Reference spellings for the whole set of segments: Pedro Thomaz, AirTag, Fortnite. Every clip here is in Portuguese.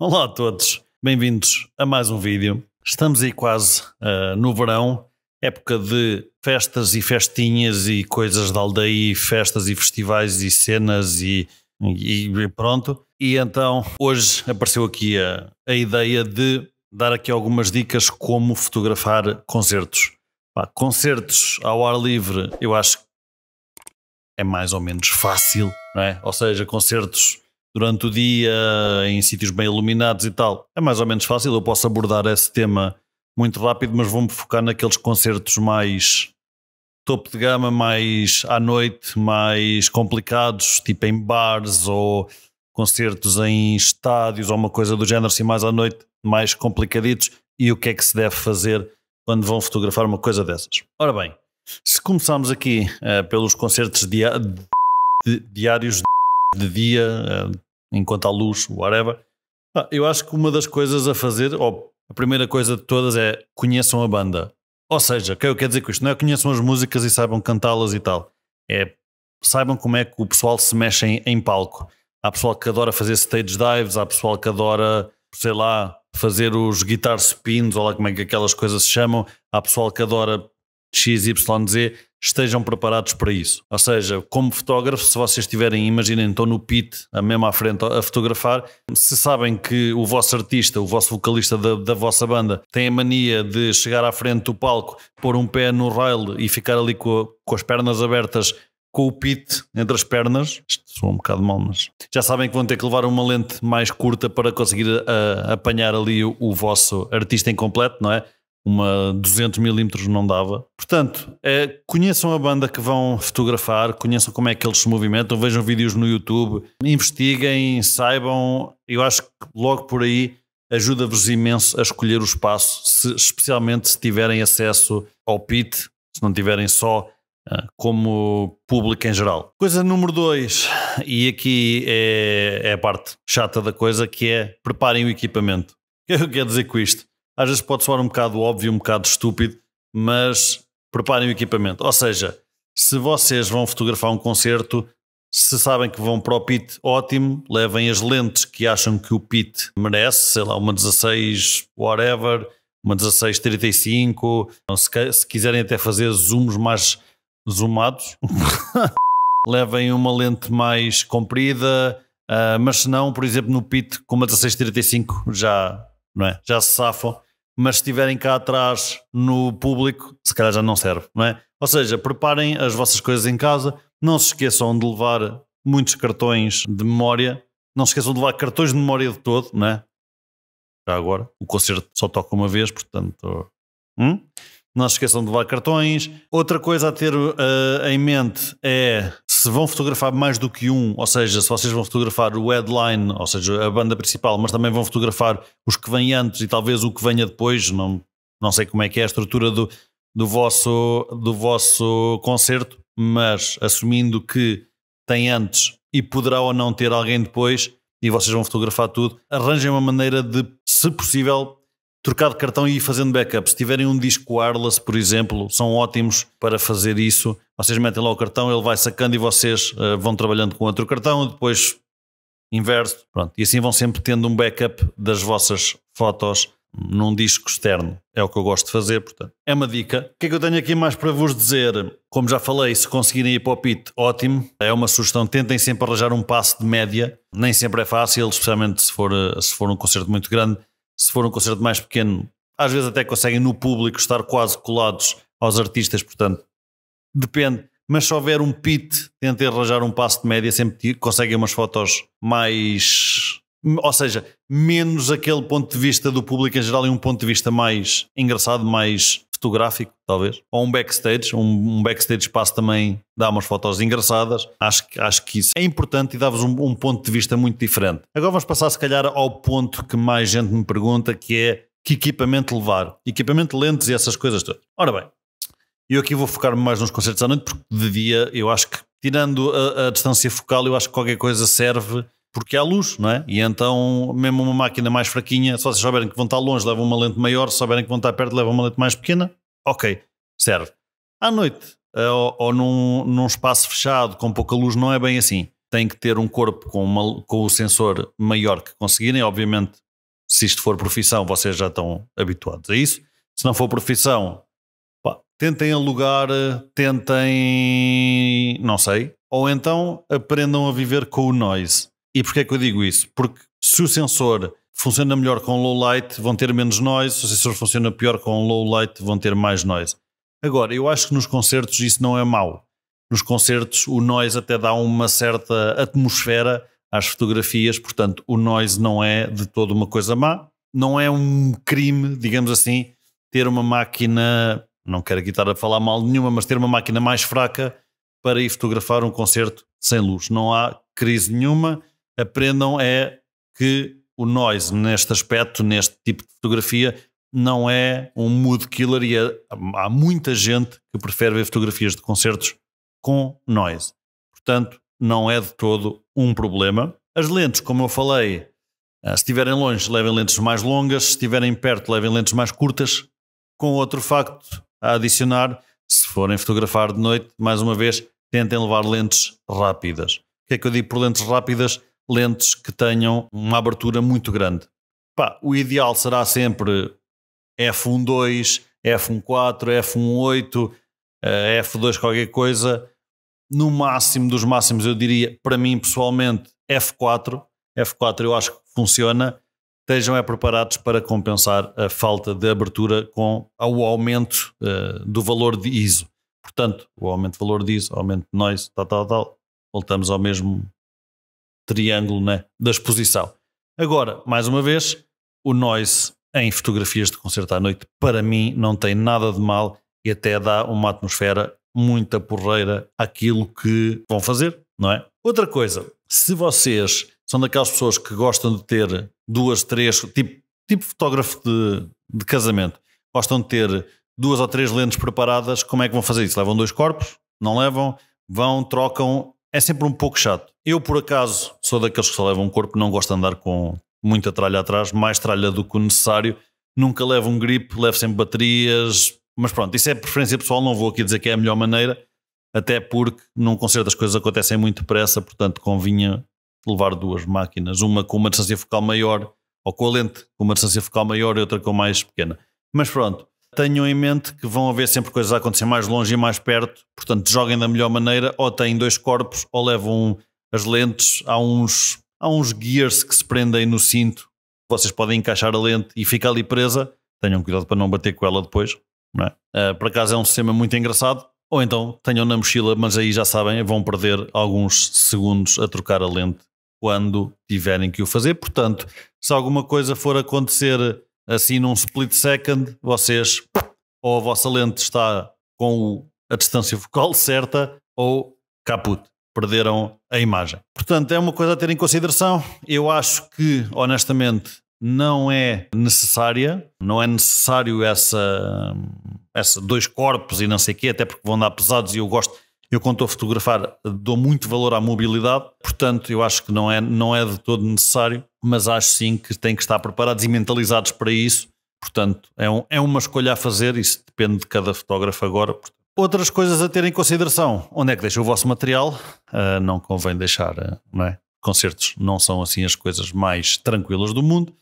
Olá a todos, bem-vindos a mais um vídeo. Estamos aí quase no verão, época de festas e festinhas e coisas da aldeia, e festas e festivais e cenas e pronto. E então hoje apareceu aqui a ideia de dar aqui algumas dicas como fotografar concertos. Pá, concertos ao ar livre eu acho que é mais ou menos fácil, não é? Ou seja, concertos durante o dia, em sítios bem iluminados e tal, é mais ou menos fácil, eu posso abordar esse tema muito rápido, mas vou-me focar naqueles concertos mais topo de gama, mais à noite, mais complicados, tipo em bares ou concertos em estádios ou uma coisa do género, assim mais à noite, mais complicaditos, e o que é que se deve fazer quando vão fotografar uma coisa dessas. Ora bem, se começarmos aqui pelos concertos diários de dia, enquanto há luz, whatever, eu acho que uma das coisas a fazer, ou a primeira coisa de todas, é conheçam a banda. Ou seja, o que eu quero dizer com isto? Não é conheçam as músicas e saibam cantá-las e tal, é saibam como é que o pessoal se mexe em palco. Há pessoal que adora fazer stage dives, há pessoal que adora, sei lá, fazer os guitar spins, ou lá como é que aquelas coisas se chamam, há pessoal que adora XYZ, estejam preparados para isso. Ou seja, como fotógrafo, se vocês estiverem, imaginem, estão no pit, mesmo à frente a fotografar, se sabem que o vosso artista, o vosso vocalista da vossa banda tem a mania de chegar à frente do palco, pôr um pé no rail e ficar ali com as pernas abertas, com o pit entre as pernas, isto soa um bocado mal, mas já sabem que vão ter que levar uma lente mais curta para conseguir apanhar ali o vosso artista incompleto, não é? Uma 200 mm não dava. Portanto, conheçam a banda que vão fotografar, conheçam como é que eles se movimentam, vejam vídeos no YouTube, investiguem, saibam, eu acho que logo por aí ajuda-vos imenso a escolher o espaço, especialmente se tiverem acesso ao pit, se não tiverem só como público em geral. Coisa número 2, e aqui é a parte chata da coisa, que é preparem o equipamento. O que é que eu quero dizer com isto? Às vezes pode soar um bocado óbvio, um bocado estúpido, mas preparem o equipamento. Ou seja, se vocês vão fotografar um concerto, se sabem que vão para o pit, ótimo, levem as lentes que acham que o pit merece, sei lá, uma 16 whatever, uma 16-35, se quiserem até fazer zooms mais zoomados, levem uma lente mais comprida, mas se não, por exemplo, no pit com uma 16-35 já... não é? Já se safam, mas se estiverem cá atrás no público, se calhar já não serve, não é? Ou seja, preparem as vossas coisas em casa, não se esqueçam de levar muitos cartões de memória, não se esqueçam de levar cartões de memória de todo, não é? Já agora, o concerto só toca uma vez, portanto... Não se esqueçam de levar cartões. Outra coisa a ter em mente é, se vão fotografar mais do que um, ou seja, se vocês vão fotografar o headline, ou seja, a banda principal, mas também vão fotografar os que vêm antes e talvez o que venha depois, não sei como é que é a estrutura do vosso concerto, mas assumindo que tem antes e poderá ou não ter alguém depois e vocês vão fotografar tudo, arranjem uma maneira de, se possível, trocar de cartão e ir fazendo backup. Se tiverem um disco wireless, por exemplo, são ótimos para fazer isso. Vocês metem lá o cartão, ele vai sacando e vocês vão trabalhando com outro cartão, depois inverso, pronto. E assim vão sempre tendo um backup das vossas fotos num disco externo. É o que eu gosto de fazer, portanto. É uma dica. O que é que eu tenho aqui mais para vos dizer? Como já falei, se conseguirem ir para o pit, ótimo. É uma sugestão. Tentem sempre arranjar um passo de média. Nem sempre é fácil, especialmente se for um concerto muito grande. Se for um concerto mais pequeno, às vezes até conseguem no público estar quase colados aos artistas, portanto, depende. Mas se houver um pit, tentem arranjar um passo de média, sempre conseguem umas fotos mais... ou seja, menos aquele ponto de vista do público em geral e um ponto de vista mais engraçado, mais fotográfico, talvez. Ou um backstage, um backstage espaço também dá umas fotos engraçadas. Acho que isso é importante e dá-vos um ponto de vista muito diferente. Agora vamos passar se calhar ao ponto que mais gente me pergunta, que é que equipamento levar. Equipamento, lentes e essas coisas todas. Ora bem, eu aqui vou focar-me mais nos concertos à noite, porque de dia eu acho que, tirando a distância focal, eu acho que qualquer coisa serve, porque há luz, não é? E então, mesmo uma máquina mais fraquinha, se vocês souberem que vão estar longe, levam uma lente maior, se souberem que vão estar perto, levam uma lente mais pequena, ok, serve. À noite, ou num espaço fechado com pouca luz, não é bem assim. Tem que ter um corpo com o sensor maior que conseguirem. Obviamente, se isto for profissão, vocês já estão habituados a isso. Se não for profissão, pá, tentem alugar, tentem, não sei, ou então aprendam a viver com o noise. E porquê é que eu digo isso? Porque se o sensor funciona melhor com low light, vão ter menos noise. Se o sensor funciona pior com low light, vão ter mais noise. Agora, eu acho que nos concertos isso não é mau. Nos concertos o noise até dá uma certa atmosfera às fotografias, portanto o noise não é de toda uma coisa má. Não é um crime, digamos assim, ter uma máquina, não quero aqui estar a falar mal de nenhuma, mas ter uma máquina mais fraca para ir fotografar um concerto sem luz. Não há crise nenhuma. Aprendam é que o noise neste aspecto, neste tipo de fotografia, não é um mood killer, e há muita gente que prefere ver fotografias de concertos com noise. Portanto, não é de todo um problema. As lentes, como eu falei, se estiverem longe, levem lentes mais longas, se estiverem perto, levem lentes mais curtas, com outro facto a adicionar: se forem fotografar de noite, mais uma vez, tentem levar lentes rápidas. O que é que eu digo por lentes rápidas? Lentes que tenham uma abertura muito grande. Pá, o ideal será sempre f1.2, f1.4, f1.8, f2 qualquer coisa. No máximo dos máximos, eu diria, para mim pessoalmente, f4. f4 eu acho que funciona. Estejam preparados para compensar a falta de abertura com o aumento do valor de ISO. Portanto, o aumento de valor de ISO, aumento de noise, tal. Voltamos ao mesmo triângulo, né, da exposição. Agora, mais uma vez, o noise em fotografias de concerto à noite, para mim, não tem nada de mal e até dá uma atmosfera muita porreira àquilo que vão fazer, não é? Outra coisa, se vocês são daquelas pessoas que gostam de ter duas, três, tipo fotógrafo de casamento, gostam de ter duas ou três lentes preparadas, como é que vão fazer isso? Levam dois corpos? Não levam? Vão, trocam? É sempre um pouco chato. Eu, por acaso, sou daqueles que só levam um corpo, não gosto de andar com muita tralha atrás, mais tralha do que o necessário. Nunca levo um grip, levo sempre baterias, mas pronto, isso é preferência pessoal, não vou aqui dizer que é a melhor maneira, até porque num concerto as coisas acontecem muito depressa, portanto convinha levar duas máquinas, uma com uma distância focal maior, ou com a lente com uma distância focal maior e outra com mais pequena. Mas pronto, tenham em mente que vão haver sempre coisas a acontecer mais longe e mais perto, portanto joguem da melhor maneira, ou têm dois corpos, ou levam as lentes. Há uns gears que se prendem no cinto, vocês podem encaixar a lente e fica ali presa, tenham cuidado para não bater com ela depois, não é? Por acaso é um sistema muito engraçado. Ou então tenham na mochila, mas aí já sabem, vão perder alguns segundos a trocar a lente quando tiverem que o fazer. Portanto, se alguma coisa for acontecer assim num split second, vocês, ou a vossa lente está com a distância focal certa, ou caput, perderam a imagem. Portanto, é uma coisa a ter em consideração. Eu acho que, honestamente, não é necessária, não é necessário essa dois corpos e não sei o quê, até porque vão dar pesados, e eu quando estou a fotografar dou muito valor à mobilidade, portanto eu acho que não é de todo necessário, mas acho sim que têm que estar preparados e mentalizados para isso. Portanto, é uma escolha a fazer, isso depende de cada fotógrafo agora. Outras coisas a ter em consideração: onde é que deixa o vosso material? Não convém deixar, não é? Concertos não são assim as coisas mais tranquilas do mundo,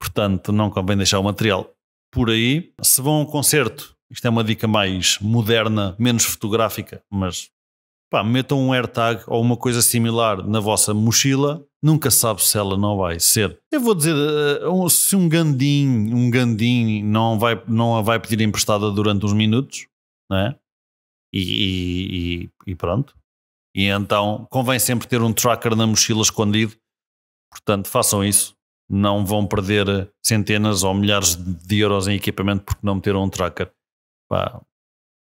portanto não convém deixar o material por aí. Se vão a um concerto, isto é uma dica mais moderna, menos fotográfica, mas pá, metam um AirTag ou uma coisa similar na vossa mochila, nunca sabe se ela não vai ser. Eu vou dizer, se um gandinho não a vai pedir emprestada durante uns minutos, não é? E pronto. E então convém sempre ter um tracker na mochila escondido, portanto façam isso. Não vão perder centenas ou milhares de euros em equipamento porque não meteram um tracker. Pá.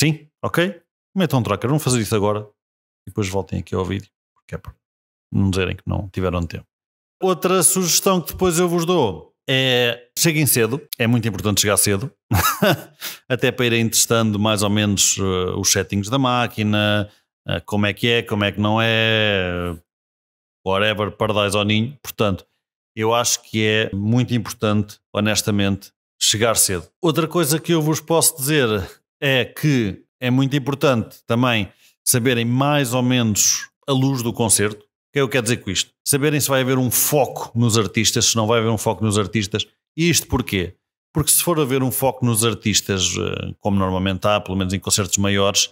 Sim, ok? Metam um tracker, vamos fazer isso agora e depois voltem aqui ao vídeo, porque é para não dizerem que não tiveram tempo. Outra sugestão que depois eu vos dou é: cheguem cedo, é muito importante chegar cedo, até para irem testando mais ou menos os settings da máquina, como é que não é, whatever, pardais ao ninho. Portanto, eu acho que é muito importante, honestamente, chegar cedo. Outra coisa que eu vos posso dizer é que é muito importante também saberem mais ou menos a luz do concerto. O que é que eu quero dizer com isto? Saberem se vai haver um foco nos artistas, se não vai haver um foco nos artistas. E isto porquê? Porque se for haver um foco nos artistas, como normalmente há, pelo menos em concertos maiores,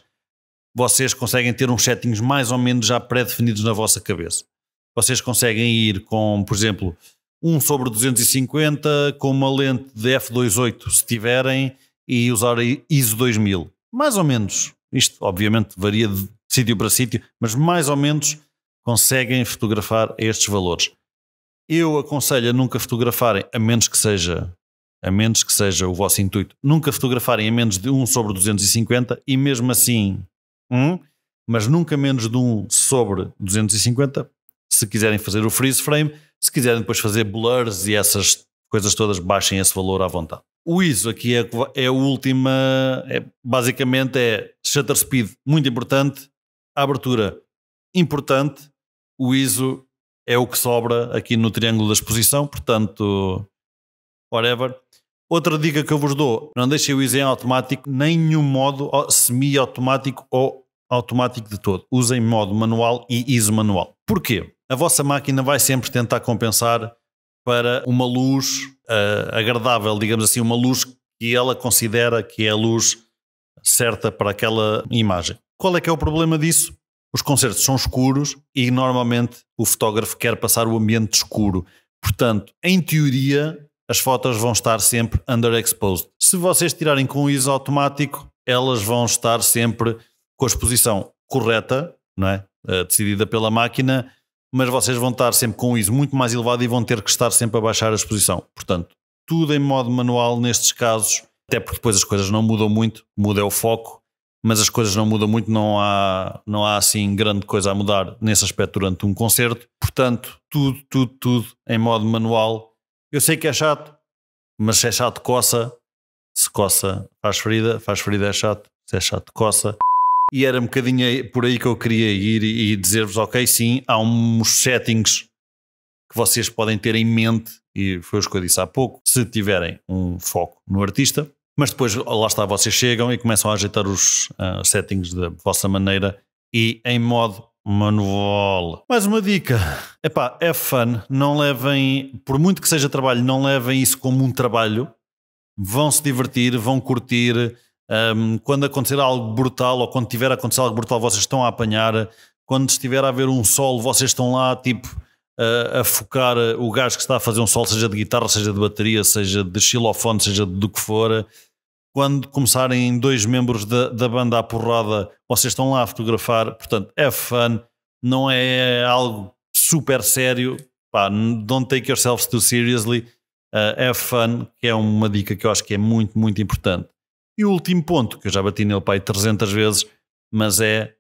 vocês conseguem ter uns settings mais ou menos já pré-definidos na vossa cabeça. Vocês conseguem ir com, por exemplo, 1/250 com uma lente de f2.8, se tiverem, e usar ISO 2000. Mais ou menos. Isto obviamente varia de sítio para sítio, mas mais ou menos conseguem fotografar estes valores. Eu aconselho a nunca fotografarem, a menos que seja o vosso intuito, nunca fotografarem a menos de 1/250 e mesmo assim, mas nunca menos de 1/250, se quiserem fazer o freeze frame. Se quiserem depois fazer blurs e essas coisas todas, baixem esse valor à vontade. O ISO aqui é a última, basicamente é shutter speed, muito importante, a abertura, importante, o ISO é o que sobra aqui no triângulo da exposição, portanto, whatever. Outra dica que eu vos dou, não deixem o ISO em automático, nem nenhum modo semi-automático ou automático de todo. Usem modo manual e ISO manual. Porquê? A vossa máquina vai sempre tentar compensar para uma luz agradável, digamos assim, uma luz que ela considera que é a luz certa para aquela imagem. Qual é que é o problema disso? Os concertos são escuros e normalmente o fotógrafo quer passar o ambiente escuro. Portanto, em teoria, as fotos vão estar sempre underexposed. Se vocês tirarem com o ISO automático, elas vão estar sempre com a exposição correta, não é? Decidida pela máquina, mas vocês vão estar sempre com o ISO muito mais elevado e vão ter que estar sempre a baixar a exposição. Portanto, tudo em modo manual nestes casos, até porque depois as coisas não mudam muito, muda é o foco, mas as coisas não mudam muito, não há assim grande coisa a mudar nesse aspecto durante um concerto. Portanto, tudo em modo manual. Eu sei que é chato, mas se é chato coça, se coça faz ferida é chato, se é chato coça. E era um bocadinho por aí que eu queria ir e dizer-vos, ok, sim, há uns settings que vocês podem ter em mente, e foi os que eu disse há pouco, se tiverem um foco no artista, mas depois lá está, vocês chegam e começam a ajeitar os settings da vossa maneira e em modo manual. Mais uma dica, epá, é fun, não levem, por muito que seja trabalho, não levem isso como um trabalho, vão se divertir, vão curtir. Quando acontecer algo brutal ou quando tiver a acontecer algo brutal, vocês estão a apanhar. Quando estiver a haver um solo, vocês estão lá tipo a focar o gajo que está a fazer um solo, seja de guitarra, seja de bateria, seja de xilofone, seja do que for. Quando começarem dois membros da banda à porrada, vocês estão lá a fotografar. Portanto, é fun, não é algo super sério. Pá, don't take yourselves too seriously. É fun, que é uma dica que eu acho que é muito, muito importante. E o último ponto, que eu já bati nele para aí 300 vezes, mas é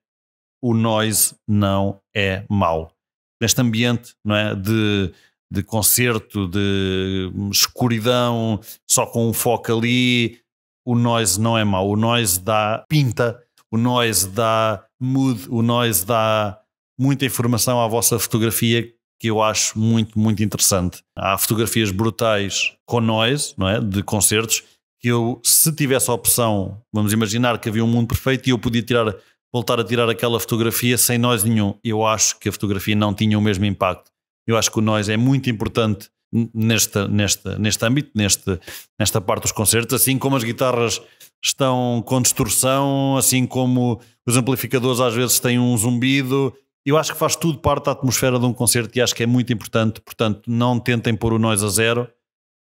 o noise não é mau. Neste ambiente, não é, de concerto, de escuridão, só com um foco ali, o noise não é mau. O noise dá pinta, o noise dá mood, o noise dá muita informação à vossa fotografia, que eu acho muito, muito interessante. Há fotografias brutais com noise, não é, de concertos, que eu, se tivesse a opção, vamos imaginar que havia um mundo perfeito e eu podia voltar a tirar aquela fotografia sem noise nenhum. Eu acho que a fotografia não tinha o mesmo impacto. Eu acho que o noise é muito importante neste âmbito, nesta parte dos concertos, assim como as guitarras estão com distorção, assim como os amplificadores às vezes têm um zumbido. Eu acho que faz tudo parte da atmosfera de um concerto e acho que é muito importante. Portanto, não tentem pôr o noise a zero.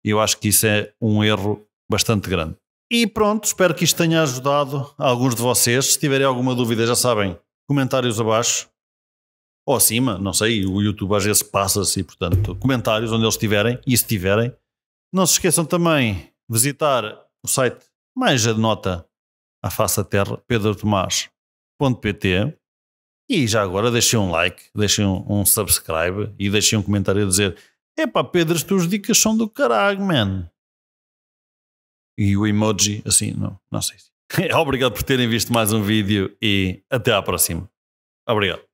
Eu acho que isso é um erro bastante grande. E pronto, espero que isto tenha ajudado a alguns de vocês. Se tiverem alguma dúvida, já sabem, comentários abaixo ou acima, não sei, o YouTube às vezes passa-se, portanto, comentários onde eles estiverem, e se tiverem. Não se esqueçam também de visitar o site mais a nota à face da terra, pedrothomaz.pt, e já agora deixem um like, deixem um subscribe e deixem um comentário a dizer: epá Pedro, as tuas dicas são do caralho, man. E o emoji, assim, não sei. Obrigado por terem visto mais um vídeo e até à próxima. Obrigado.